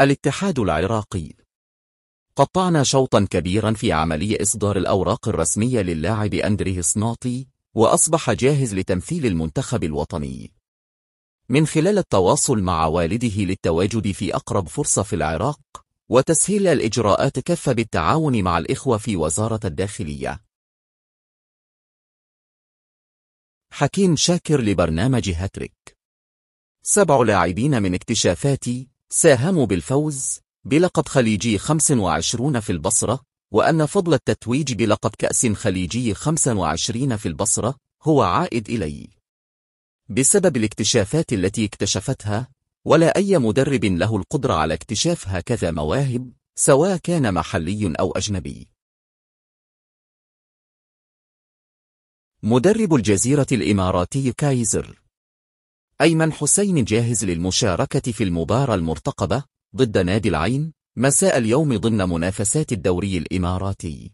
الاتحاد العراقي: قطعنا شوطا كبيرا في عملية إصدار الأوراق الرسمية للاعب اندريه السناطي، وأصبح جاهز لتمثيل المنتخب الوطني من خلال التواصل مع والده للتواجد في أقرب فرصة في العراق وتسهيل الإجراءات كافة بالتعاون مع الإخوة في وزارة الداخلية. حكيم شاكر لبرنامج هاتريك: 7 لاعبين من اكتشافاتي ساهموا بالفوز بلقب خليجي 25 في البصرة، وأن فضل التتويج بلقب كأس خليجي 25 في البصرة هو عائد إلي بسبب الاكتشافات التي اكتشفتها، ولا أي مدرب له القدرة على اكتشاف هكذا مواهب سواء كان محلي أو أجنبي. مدرب الجزيرة الإماراتي كايزر: أيمن حسين جاهز للمشاركة في المباراة المرتقبة ضد نادي العين مساء اليوم ضمن منافسات الدوري الإماراتي.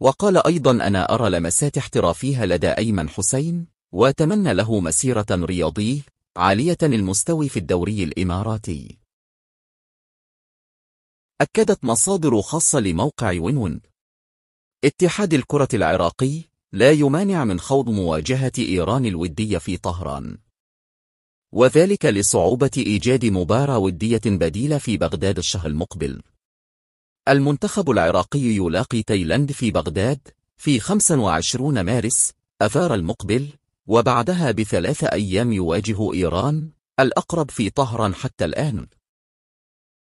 وقال أيضا: أنا أرى لمسات احترافية لدى أيمن حسين، وأتمنى له مسيرة رياضية عالية المستوى في الدوري الإماراتي. أكدت مصادر خاصة لموقع وينون: اتحاد الكرة العراقي لا يمانع من خوض مواجهة إيران الودية في طهران، وذلك لصعوبة إيجاد مباراة ودية بديلة في بغداد الشهر المقبل. المنتخب العراقي يلاقي تايلاند في بغداد في 25 مارس أذار المقبل، وبعدها ب3 أيام يواجه إيران الأقرب في طهران. حتى الآن